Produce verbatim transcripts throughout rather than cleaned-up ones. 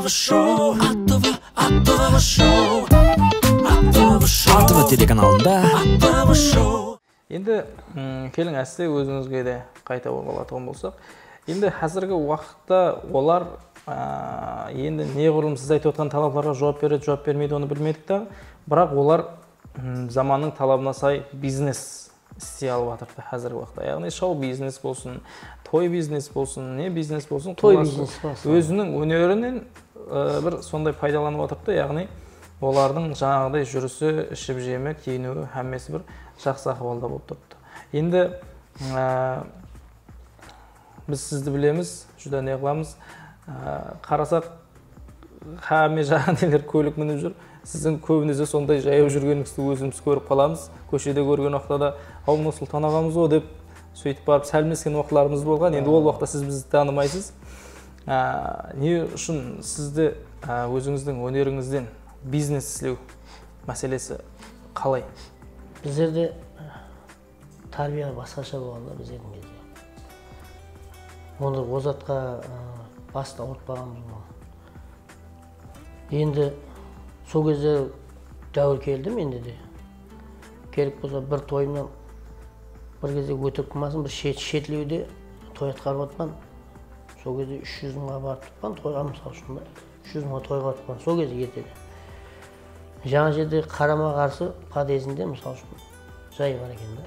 ATV Show, ATV, ATV Show, ATV Show, ATV телеканалында ATV Show. Енді келің әсте өзіңізге де қайта оралатын болсақ, енді қазіргі уақытта олар енді неғұрлым сіз айтып отқан талаптарға жауап береді, жауап бермейді, оны білмедік те, бірақ олар заманның талабына сай бизнес істей алып жатыр қазіргі уақытта. Яғни шоу бизнес болсын, той бизнес болсын, не бизнес болсын, өзінің өнерінен бір сондай пайдаланып отырды. Яғни олардың жаңағыдай жүрісі, ішіп-жемі, киінуі, әммесі бір жақсы ахуалда болып тұрды. Енді біз сізді білеміз, жүдә не қыламыз, қарасақ қаме жағанелер көлік мініп жүр. Сіздің көбінізде сондай жаяу жүргеніңізді өзіміз көріп қаламыз. Көшеде көрген уақытта «Ау, Нұрсұлтан ағамыз о» деп сөйтіп барып сәлемдескен уақытларымыз болған. Енді ол уақытта сіз бізді танымайсыз. Не үшін сізді өзіңіздің өнеріңізден бизнес істеу мәселесі қалай? Біздерде тәрбие басқаша болғанда біздердің кезде. Оны озатқа басты ауыртпаған болған. Енді сол кезде дәуір келдім енді де. Керек болса бір тойымнан бір кезде өтіп қымасын, бір шетлеуде той атқарып атқан. Сол кезде үш жүз мыңға барып тұтқан, тойға мысал үшін үш жүз мыңға тойға тұтқан. Сол кезде кетеді. Жаңа жерде қарама қарсы падезінде мысалы үшін жай бар екен да.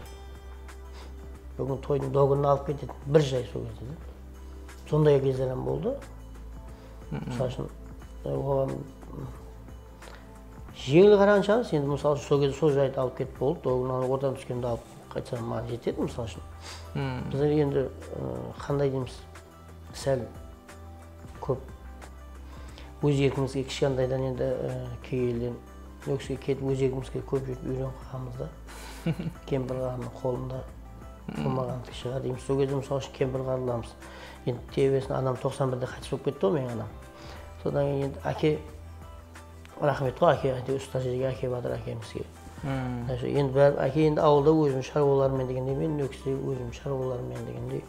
Бүгін тойдың догынын алып кететін бір жай сол кезде. Сондай кездерім болды. Мысалы үшін оған жеңіл қарағанша енді мысалы үшін сол кезде сол жайды алып кетіп болды. Догынан ортан түскенде алып қайтсам маған жетеді мысалы үшін. Біздер енді қандай дейміз сәл көп өз екімізге кішкентайдан енді кейелден өксіге кетіп өз екімізге көп жүріп үйреніп қалғанымызда кемпір қарының қолында болмағандық шығар дейміз. Сол кезде мысалы үшін кемпір қарыламыз. Енді тебесін анам тоқсан бірде қайтыс болып кетті ғой менің анам. Содан кейін енді әке рахмет қой, әке әке ұста жерге әке батыр әкемізге. Енді бәрі әке енді ауылда өзім шаруалармен дегендей, мен өксіде өзім шаруалармен дегендей.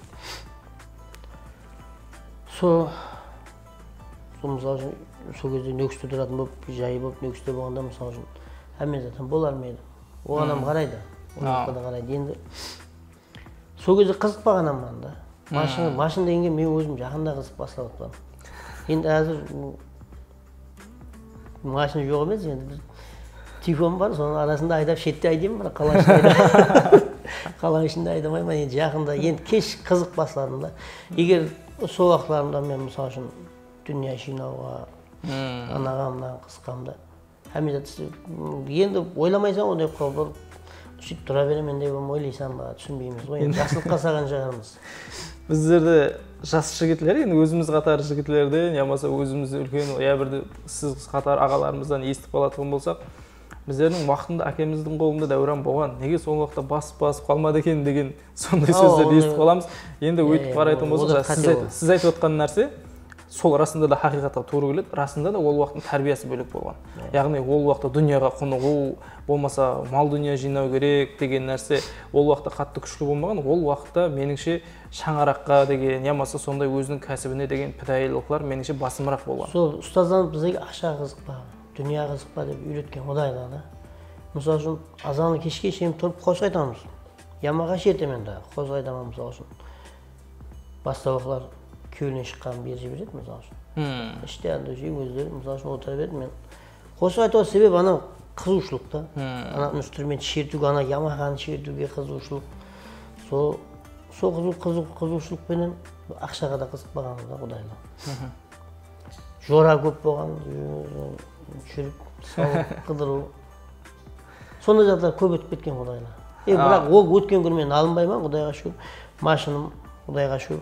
Сол мысалы үшін сол кезде нөкісті тұратын болып, жайы болып, нөкісті болғанда мысалы үшін әмен затын болар ма едім? Ол анам қарайды, ол аққада қарайды. Енді сол кезде қызық баған аман да. Машын дегенге мен өзім жақында қызық басылап отпадым. Енді әзір машын жоқ емес, енді телефон бар, соның арасында айдап шетте айдаймын бірақ қаланың ішінде айдамаймын. Енді жақында, енді кеш қызық басыладым да. Егер сол уақытларымда мен мысалы үшін дүния жинауға, анағамнан қысқамда. Әмезетті, енді ойламайсаң, ондай қабыр, сөйтіп тұра беремен де ойлайсам ба, түсінбейміз ғой, жасылыққа саған жағырмыз. Біздерді жас жігітлер, өзіміз қатар жігітлерден, ямаса өзімізді үлкен, ябірді сіз қатар ағаларымыздан естіп алатығын болсақ, біздердің уақытында әкеміздің қолында дәуран болған, неге сол уақытта басып-басып қалмады екен деген сондай сөздерді естіп қаламыз. Енді өйтіп қарайтын болсақ, сіз айтып отқан нәрсе сол расында да хақиқатқа тура келеді, расында да ол уақыттың тәрбиесі бөлек болған. Яғни ол уақытта дүнияға құнығу, болмаса мал дүния жинау керек деген нәрсе, ол уақытта қатты күшті болмаған, ол уақытта меніңше шаңараққа деген, ямаса сондай өзінің кәсібіне деген педагогтар меніңше басымырақ болған. Сол ұстаздан бізге ақша қызық па, дүния қызық па деп үйреткен одайда да. Мысалы үшін азанды кешке шейін тұрып қозғай айтамыз. Ямаға жетем енді, қозғай айтамын мысалы үшін. Бастауықлар көлінен шыққанын бері жібереді, мысалы үшін. Іште әнді жей өздері, мысалы үшін, отыра берді мен. Қосып айтуға себеп ана қызушылықта. Ана инструмент шертуге, ана ямағаны шертуге қызушылық. Сол қызушылықпенен ақшаға да қызық бағанымызда құдайлы. Жора көп болған, жүріп, салып, қыдыру. Сонда жағдайдар көп өтіп кеткен құдайлы. Бірақ ол өткен күнмен алынбайман, құдайға шүр, машиным құдайға шүр.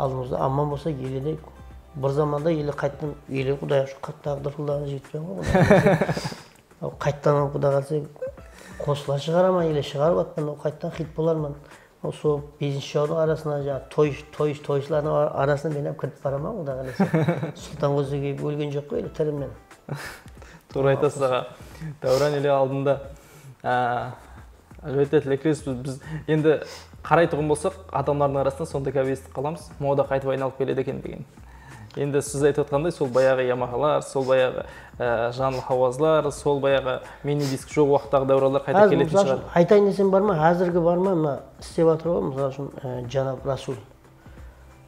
Алдымызда аман болса елі бір заманда елі қайттан елі құдай ашу қатты ағдырқылдағын жетпен ғой. Қайттан ол құдай қалса қосыла шығара ма, елі шығарып атпан, ол қайттан хит болар ма. Сол бесінші жаудың арасына, тойшылардың арасына мен әп кіріп бара ма құдай қаласа. Сұлтан көзіге өлген жоқ қой елі тіріммен. Тура айтасыз аға, Дәуран елі алдында. Әжуетте тілекіресіз, біз енді қарайтығын болсақ, адамлардың арасында сонда кәбестік қаламыз, мода қайтып айналып келеді екен деген. Енді сіз айтып отқандай, сол баяғы ямахалар, сол баяғы жанлы хавазлар, сол баяғы мини-диск жоқ уақыттағы дәуралар қайта келетін шығар. Айтайын десем бар ма, әзіргі бар ма, мына істеп жатыр ғой, мысалы үшін Жанап Расул.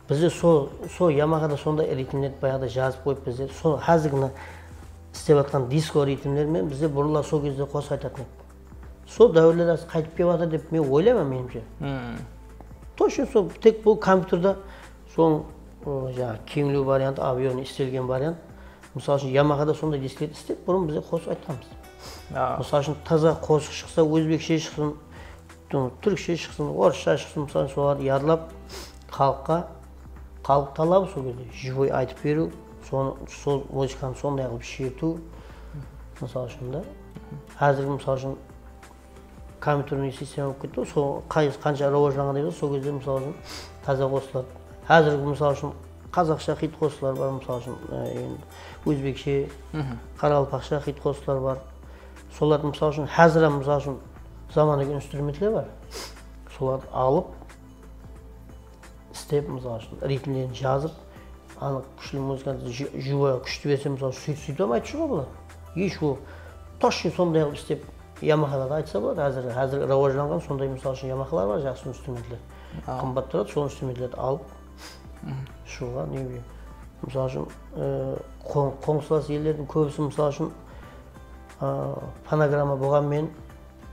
Бізде сол ямахада сондай ритмдерді баяғыда жазып қойып бізде сол әзіргі істеп жатқан диско ритмдермен бізде бұрынлар сол кезде қосып айтатын еді. Сол дәуірлер қайтып келіп жатыр деп мен ойлаймын менімше. Точно сол тек бұл компьютерда соң kengli variant, aviyon istilgen variant. Misal için Yamaha'da sonunda disket isteyip bunu bize kosu ayttamız. Misal için taza kosu çıksa, Özbekçe çıksın, Türkçe çıksın, Orçça çıksın, misal için soğar yarlap, kalka, kalk talabı soğuyordu. Jivoy aytıp veru, sol muzika'nın sonunda yakıp şiirtu. Misal için de. Hazır misal için kompüterinin sistemi okuydu. Kanca ravajlanan deydi, soğuk yüzde misal için taza kosular. Hazırkı misal için Kazakça hit kosular var misal için, Uzbekçe, Karalpakça hit kosular var. Solar misal için, hazıran misal için zamanı enstrümanlar var. Solar alıp, step misal için, ritmlerini yazıp, anı kuşlu müzikantı, juvaya kuştu verse misal için, süt süt ama açışı var. Hiç o, taşın sonunda yapıp step, Yamaha'da da açsa var. Hazır, hazır ravajlanan sonunda misal için Yamaha'lar var, jaksın enstrümanlar. Kımbattırdı, son enstrümanları alıp, şuğa ne bileyim, misal için konsulas yerlerinin köbüsü misal için panograma boğan men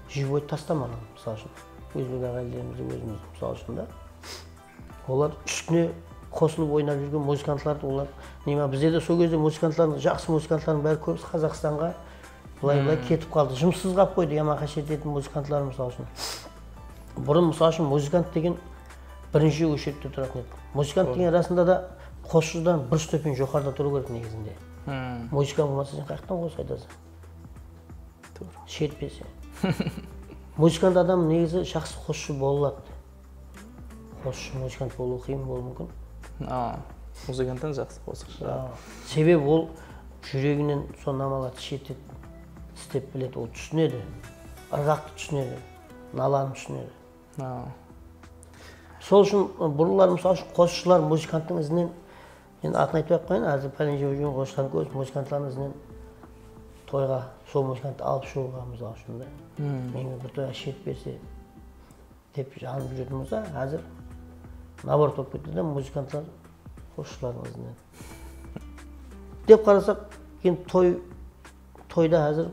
jivoy tastamadım misal için. Özbek ağaylarımızı özümüz misal için de. Onlar üstüne kosulup oynayıp yürgen muzikantlar da onlar. Neyme bizde de soğuk özde muzikantların, jaksı muzikantların bari köbüsü Kazakistan'a bulay-bulay ketip kaldı. Jımsız kap koydu Yamaha şirketin muzikantları misal için. Burun misal için muzikant degen birinci üşüttü durатын еді. Музыкант деген арасында да қосшыдан бір ступень жоғарыда тұру керек негізінде. Музыкант болмаса сен қаяқтан қосып айтасың? Тура. Шетпесе. Музыкант адам негізі жақсы қосшы бола алады. Қосшы музыкант болу қиын болуы мүмкін. А, музыканттан жақсы қосшы. Себебі ол жүрегінен сол намаларды шетіп істеп біледі, ол түсінеді. Ырғақты түсінеді, наланы түсінеді. Сол үшін бұрлар, мысалы үшін қосшылар музыканттың ізінен, енді атын айтып қойын, әзір пәленше өзінің қосшыларын көз музыканттарының ізінен тойға, сол музыкантты алып шығуға, мысалы үшін да. Менің бір тойға шет берсе деп жанып жүретін болса, әзір набор топ кетті де музыканттар қосшылардың ізінен. Деп қарасақ, енді тойда әзір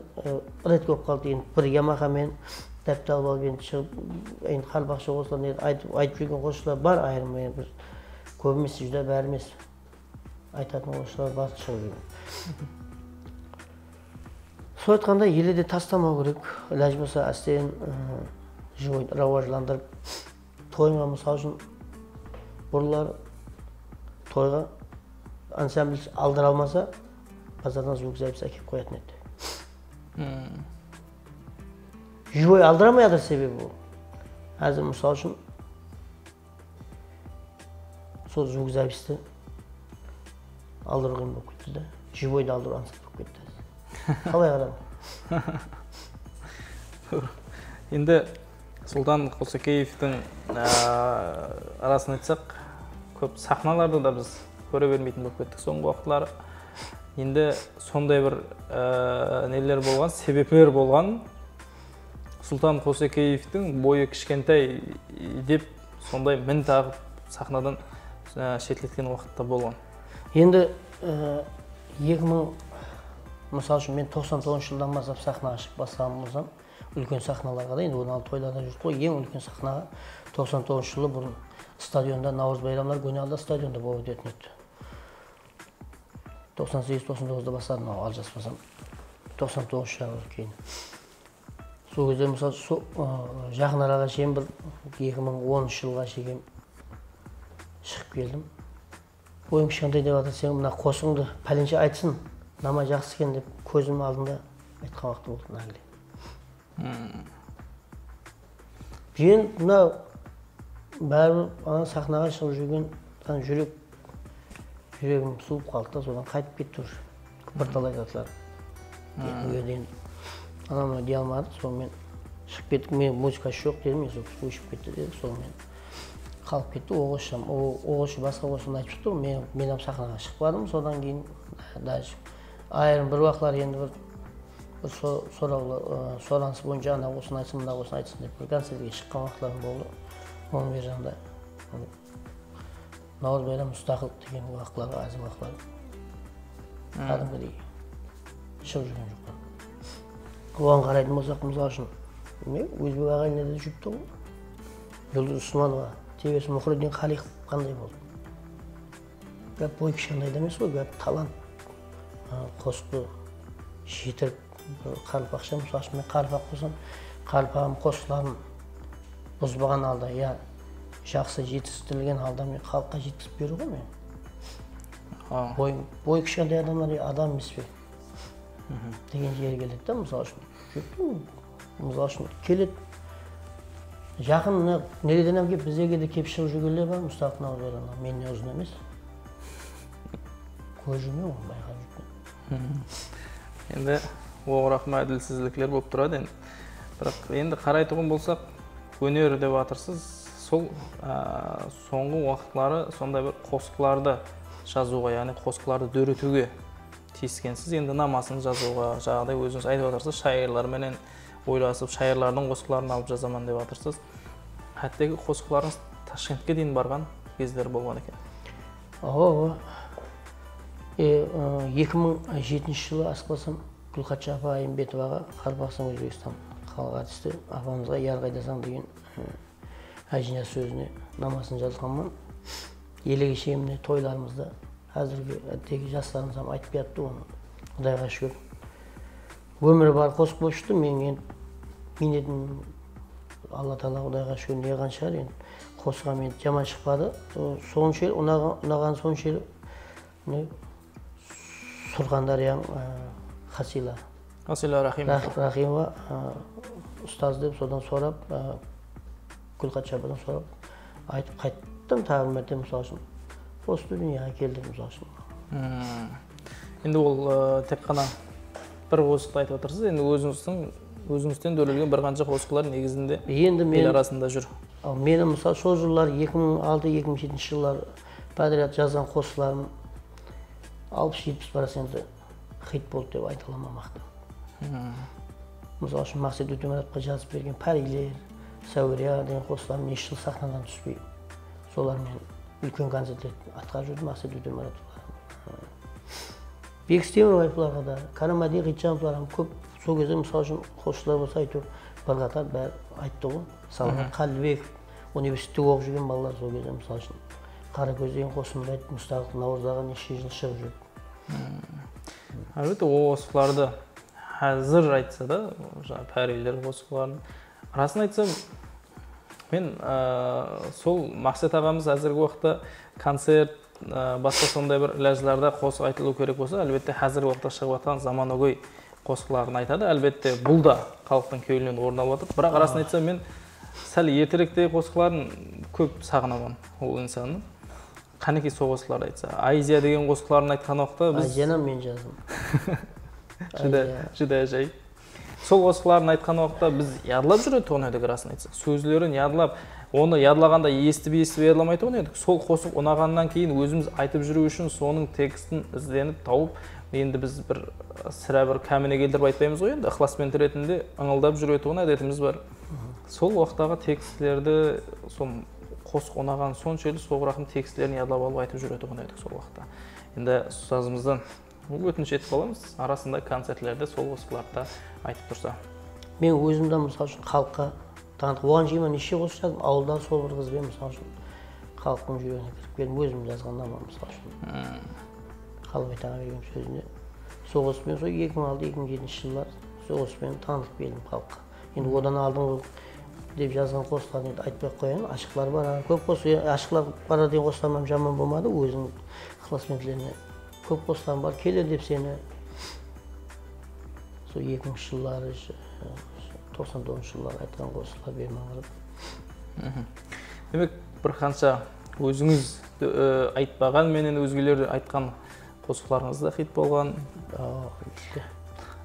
ірет көп қалды, енді бір Ямаха мен Dəbdə alıb, yəni Qarabağça qoşular, aytıb yürgən qoşular var ayırmaya, köbimiz yüzdə bərimiz aytadın qoşular var çıxırırıq. Soyutqanda elə də taslamaq qırıq, ləcməsə əsləyən ravajlandırıb, toyma misal üçün buralar toyğa ansambl aldır almasa, bazardan zülq zəyib səkib qoyatın etdi. Jivoy aldıramayadır sebebi bu. Hazır misal için sol zülq zəbisi aldırğın bu kütüdə. Jivoy da aldırğın bu kütüdə. Qalay qaram. İndi Sultan Qulsakeyev'in arasını etsək, көп sahnalarda da biz görə vermeytin bu kütük son vaxtlar. İndi sonday bir neler bolğan, sebepler bolğan. Sultan Qulsakeyev'in boyu kişkentay deyip, sonday min tağıp sahnadan şetletken vaxtta bolğan. Endi екі мың, misal üçün, men тоқсан тоғызыншы yıldan basıp sahna açıp basam olsam, ülken sahnalarga da, endi он алты toylarda жүріп қой, ең ülken sahnaga тоқсан тоғызыншы yılı burun stadionda, Navuz bayramlar Gönalda stadionda boyu ötünüldü. тоқсан сегіз тоқсан тоғызда basadım, alacağız basam. тоқсан тоғызыншы yılı keyin. Сол кезде, мысалы, жақын араға шейін бір екі мың оныншы жылға шейін шығып келдім. Бойым кішкентай деп атасың, мына қосыңды пәленше айтсын, нама жақсы екен деп көзім алдында айтқан уақыты болды нағыле. Кейін мына бәрібір сахнаға шығып жүрген жүрек, жүрегім суып қалды да, содан қайтып кетті тұр. Бірталай затылар. Anamla diyal vardı, sonra ben şık ettik, müzikası yok dedim ya, sonra bu şık etti dedik, sonra ben қалып кетті оғышым. Оғышы басқа оғышымды айтып шықты, мен ап сақынаға шығып бардым, содан кейін айырым бір уақылар енді бір сораңсы бойынша ана оғысын айтсын, мында оғысын айтсын деп бір концертке шыққан уақыларым болды. Оның бер жағында Наурыз Байлам Мұстақылып деген уақылары, әзі уақылары адамға дейін шығып жүрген жоқ. Оған қарайтын болсақ мұзға үшін өзбек ағайынлерді жүпті ғой. Yıldız Usmanova, T V'si Muhriddin Xaliq qanday bo'ldi. Gap bo'y kishqanday emas, gap talant. Qo'sqi yetirib, qalpaqsham, sochimni qalpaq qilsam, qalpağım, qo'sqlarim buzmagan holda, ya yaxshi yetishtirilgan holda men xalqqa yetkazib beraman. Ha, bo'y bo'y kishqanday odamlar adam misfi. Degan yerga keladi-da, misol uchun. Misol uchun kelib Жақын неледен әмге біздегі де кепшіл жүгілі бар, Мұстақын ауызайлана, мен не ұзын емес. Көз жүмей оған байған жүмей. Енді оғырақыма әділсізліклер болып тұрады. Бірақ енді қарайтығын болсақ, өнер деп атырсыз, сол соңғы уақытлары, сондай бір қосқыларды жазуға, яғни қосқыларды дөретуге тиіскенсіз. Енді намасын жазуға, жағдай өзіңіз айтып атырсыз, шайырларменен ойласып, шайырлардың қосқыларын алып жазаман деп атырсыз. Әттегі қосқыларыңыз Ташкентке дейін барған кездер болған екен. Ого, екі мың жетінші жылы асқыласам, Гүлхатша апа Айымбетоваға Қарбақстан Өзбекстан халық артисі апамызға «Ярғайдасаң» деген әжіне сөзіне намасын жазғанмын. Елі кешегімде тойларымызда әзірге әттегі жастарымыз айтып жатты оны. Құдайға шүкір. Өмірі бар қосып қойшықты, мен едім Алла Тағала Құдайға шүкір деген шығар, қосыға мен жаман шықпады. Соғын шел, ұнаған соғын шел, Сұрғандариян Хасила. Хасила Рахимова. Рахимова ұстаз деп содан сорап, Гүлхат Шападан сорап, айтып қайттым тағы мәрте мысал үшін. Осы дүнияға келдім мысал үшін. Енді ол тек қана бір қосықта айтып отырсыз, енді өзіңізден дөрілген бір қанша қосықлар негізінде ел арасында жүр. Мені мысалы сол жылдар екі мың алты екі мың жетінші жылдар подряд жазған қосықларым алпыс жетпіс проценті хит болды деп айта аламын мақтан. Мысалы үшін Мақсат Өтемұратовқа жазып берген «Пәрилер», «Сәуірия» деген қосықларым неше жыл сахнадан түспей. Солар мен үлкен концерттер атқарып жүрдім Мақсат Өтемұратовқа. Бекстемір байпыларға да, Карамади Қитжановларым көп сол кезде мысал үшін қосшылар болса айтып, бірқатар бәрі айтты ғой. Мысалы, Қалбек, университетте оқып жүрген балалар сол кезде мысал үшін. Қаракөз деген қосымды айтып, Мұстақылып Наурыздағы неше жыл шығып жүрді. Әлбетте, ол қосықларды әзір айтса да, пәрилер қосықларын арасын айтсам, мен сол Мақсат ағамыз әзіргі уақытта концерт басқа сондай бір ләжілерді қосық айтылу керек болса, әлбетте қазіргі уақытта шығып атқан заманауи қосықларын айтады. Әлбетте бұл да халықтың көңілінен орын алып отыр. Бірақ арасын айтсам, мен сәл ертеректегі қосықларын көп сағынамын ол инсанның. Қанекей сол қосықларды айтса. Азия деген қосықларын айтқан уақытта біз... Азияны мен жаздым. Жүдә жай. Сол қосықларын айтқан уақытта біз ядылап жүреді тоғын өдегі арасын айтса. Сөзлерін ядылап, оны ядылағанда естіп-естіп ядыламай тоғын өдік. Сол қосық онағаннан кейін өзіміз айтып жүру үшін соның текстін ізденіп, тауып, енді біз бір сірә бір кәміне келдіріп айтпаймыз ғой енді. Ықыласмен түретінде ыңылдап жүру тоғын әдетіміз бар. Сол уақыттағы текстлерді, сол қосық онаған сон шейлі соғырақым текстлерін ядылап алып айтып жүру тоғын өдік сол уақытта. Енді ұстазымыздан өтініш етіп аламыз, арасында концертлерді сол қосықларда айтып тұрса. Мен өзімді мысал үшін халыққа танытып, оған жеймін неше қосық жаздым, ауылдан сол бір қызбен мысал үшін халықтың жүрегіне кіріп келдім, өзімді жазғанда ма мысал үшін. Қалыбай таңа берген сөзінде сол қосықпен сол екі мың алты екі мың жетінші жылдар сол қосықпен танытып келдім халыққа. Енді одан алдың деп жазған қосықларын айтпай қояйын, ашықлар бар, көп қосық, ашықлар бар деген қосықларым жаман болмады, өзінің ықыласменділеріне көп қосыларым бар, келер деп сені сол екі мыңыншы жылдары, тоқсан тоғызыншы жылдары айтқан қосылар бермен қарады. Демек, бір қанша өзіңіз айтпаған менен өзгелер айтқан қосыларыңызда хит болған.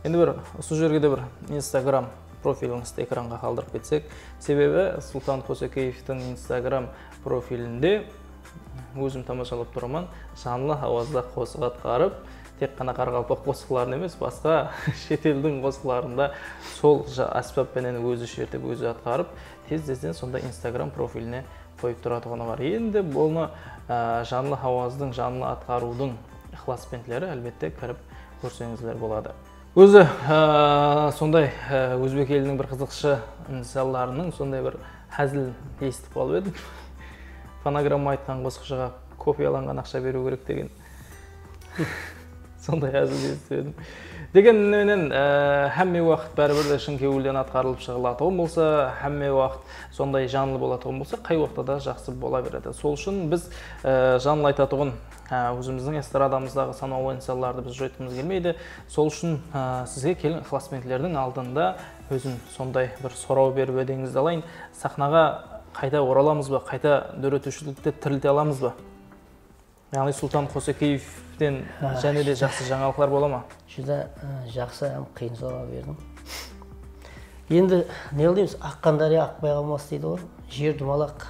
Енді бір, осы жерге де бір Инстаграм profilimizni ekranga kaldırıp etsek. Sebebi Sultan Қосакеевтің Instagram profilinde özüm tamaşalap turaman şanlı avazda qo'shiq qarib, tek qana Qaraqalpoq qo'shiqlarini emas, başqa chet elдің qo'shiqlarında sol asbab bilan o'zi shertib, o'zi atqarib, tez-tezden sonda Instagram profiline koyup turatgani var. Endi buni şanlı avazdың, şanlı atqaruvdың ixlosmandlari elbette kirib ko'rsangizlar bo'ladi. O'zi sonday O'zbek elining bir qiziqchi insonlarining sonday bir hazil eshitib qolib edim. Fonogramma aytgan qo'shiqchiga kopiyalangan ақша беру керек деген. Сондай әзіл естідім. Дегенмен, әмме уақыт бәрібір де шын көңілден атқарылып шығылатығын болса, әмме уақыт сондай жанлы болатығын болса, қай уақытта да жақсы бола береді. Сол үшін біз жанлы айтатығын өзіміздің эстрадамыздағы санаулы инсанларды біз жойтымыз келмейді. Сол үшін сізге келген ықыласменділердің алдында өзім сондай бір сұрау беріп өдеңізді алайын. Сахнаға қайта ораламыз ба, қайта дөретушілікті тірілте аламыз ба? Яғни Сұлтан Қосакеевтен және де жақсы жаңалықлар бола ма? Жүзі жақсы әм қиын сұрау бердім. Енді не дейміз, аққан дария ақпай қалмас дейді ғой. Жер думалақ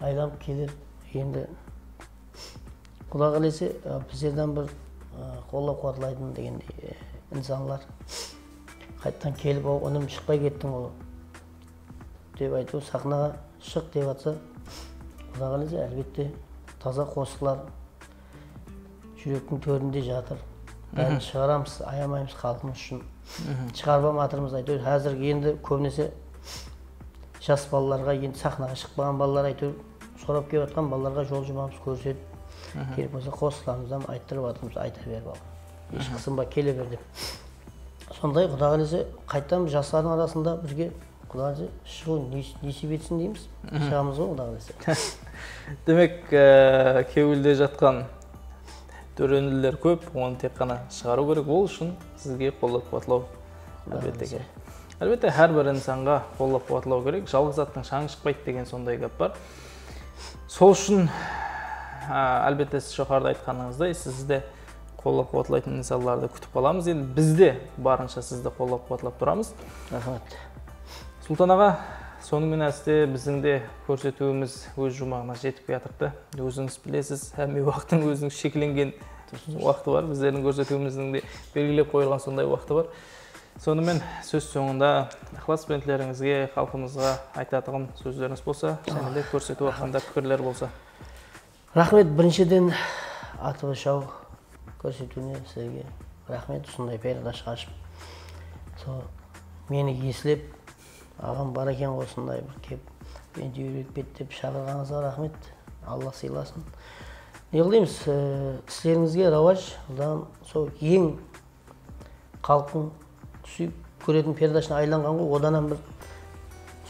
айдап келер. Енді құда қалесе біздерден бір қолдап қуатлайтын дегендей инсанлар қайттан келіп ау, өнім шықпай кеттің ол. Деп айту, сахнаға шық деп атса, құдағалызе әлбетте таза қосықлар жүректің төрінде жатыр. Бәрін шығарамыз, аямаймыз халқымыз үшін. Шығарбам атырмыз айтыр. Әзір енді көбінесе жас балаларға, енді сахнаға шықпаған балалар айтыр. Сорап кеп атқан балаларға жол жұмамыз көрсетіп, келіп болса қосықларымыздан айттырып атырмыз, айта беріп алып. Еш қысым ба, келе бер деп. Сондай құдағалызе қайттан жастардың арасында бізге Құдағалызе шығу несіп етсін дейміз, шығамыз ол Құдағалызе. Демек, кеуілде жатқан төренілер көп, оны тек қана шығару керек, ол үшін сізге қолдап-қуатлау әлбетте керек. Әлбетте, әрбір инсанға қолдап-қуатлау керек, жалғыз аттың шаңы шықпайды деген сондай гап бар. Сол үшін, әлбетте, сіз жоғарыда айтқаныңыздай, сізді қолдап-қуатлайтын инсанларды күтіп аламыз. Енді бізде барынша сізді қолдап-қуатлап тұрамыз. Сұлтан аға, сонымен әсте біздің де көрсетуіміз өз жұмағына жетіп жатырды. Өзіңіз білесіз, әмме уақыттың өзінің шекленген уақыты бар. Біздердің көрсетуіміздің де белгілеп қойылған сондай уақыты бар. Сонымен сөз соңында ықылас бентлеріңізге, халқымызға айтатығын сөздеріңіз болса, және де көрсету ақында пікірлер болса. Рахмет, біріншіден атып шау көрсетуіне сізге рахмет, сондай переда шығашып. Мені есілеп, ағам бар екен осындай бір кеп, енді үйрек беттеп шағырғаныңызға рахмет, Алла сыйласын. Неғылдейміз, сіздеріңізге рауаж, ұлдан сол ең қалқын сүйіп көретін передашына айланған ғой, оданан бір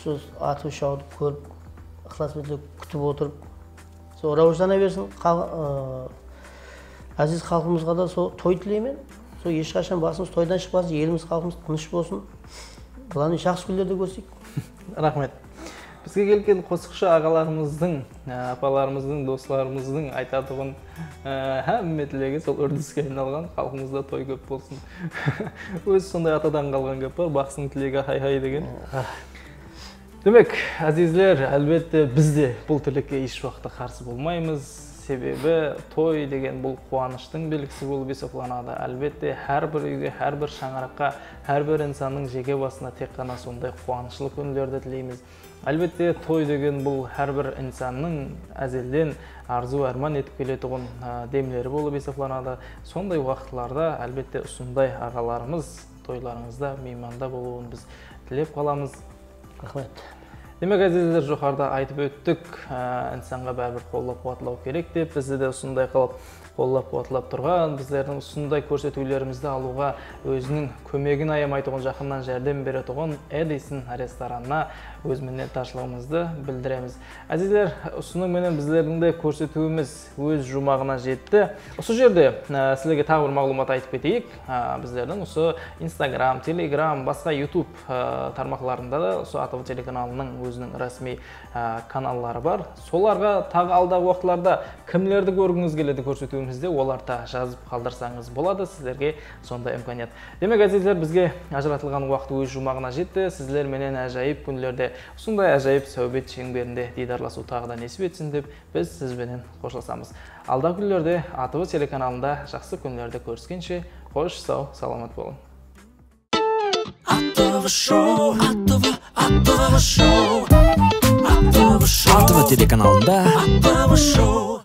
сөз атып шауып көріп, ықыласменділер күтіп отырып, сол рауаждана берсін, әзіз халқымызға да сол той тілеймен, сол ешқашан басымыз тойдан шықпасын, еліміз халқымыз тыныш болсын. Құланы жақсы күлдерді көрсек. Рахмет. Бізге келген қосықшы ағаларымыздың, апаларымыздың, достарымыздың айтатығын әмметілеге сол үрдіске айналған халқымызда той көп болсын. Өз сондай атадан қалған көп бар, бақсын тілеге хай-хай деген. Демек, әзізлер, әлбетте бізде бұл тілекке еш уақытта қарсы болмаймыз. Себебі той деген бұл қуаныштың белгісі болып есептеледі. Әлбетте, әрбір үйге, әрбір шаңыраққа, әрбір инсанның жеке басына тек қана сондай қуанышлы күндерді тілейміз. Әлбетте, той деген бұл әрбір инсанның әзелден арзу арман етіп келетұғын демлері болып есептеледі. Сондай уақытларда әлбетте осындай ағаларымыз тойларыңызда мейманда болуын біз тілеп қаламыз. Рахмет. Демек, әзіздер, жоғарыда айтып өттік, инсанға бәрбір қолдап-қуатлау керек деп, бізді де осындай қылып қолдап-қуатлап тұрған, біздердің осындай көрсетулерімізді алуға өзінің көмегін аямайтығын жақыннан жәрдем беретұғын Эдисон ресторанына өз миннеттаршылығымызды білдіреміз. Әзіздер, осының менен біздердің де көрсетуіміз өз жұмағына жетті. Осы жерде сіздерге тағы бір мағлұмат айтып кетейік. Біздердің осы Instagram, Telegram, басқа YouTube тармақтарында да осы а тэ вэ телеканалының өзінің рәсми каналлары бар. Соларға тағы алдағы уақытларда кімдерді көргіңіз келеді көрсетуіміз? бөліміңізде оларда жазып қалдырсаңыз болады, сіздерге сонда имканият. Демек, әзіздер, бізге ажыратылған уақыт өз жұмағына жетті. Сіздер менен әжайып күндерде, сондай әжайып сәубет шеңберінде дидарласу тағы да несіп етсін деп, біз сізбенен қоштасамыз. Алдағы күндерде А Т В телеканалында жақсы күндерде көріскенше, қош, сау, саламат болың. А Т В шоу, А Т В шоу, А Т В шоу, А Т В телеканалында, А Т В шоу.